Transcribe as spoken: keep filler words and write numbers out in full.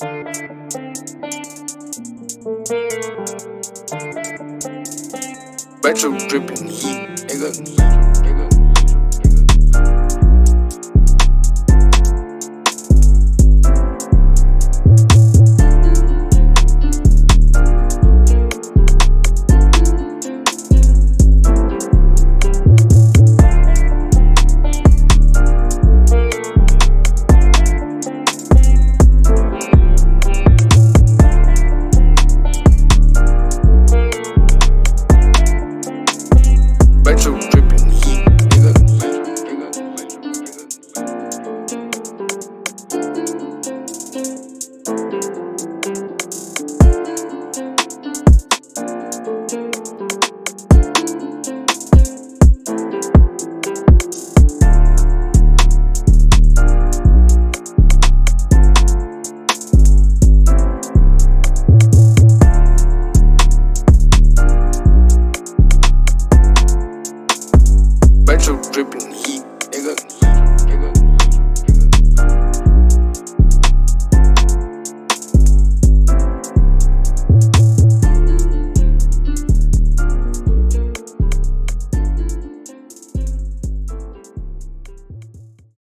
Retro dripping heat, nigga. Retro dripping heat, nigga. Retro dripping heat.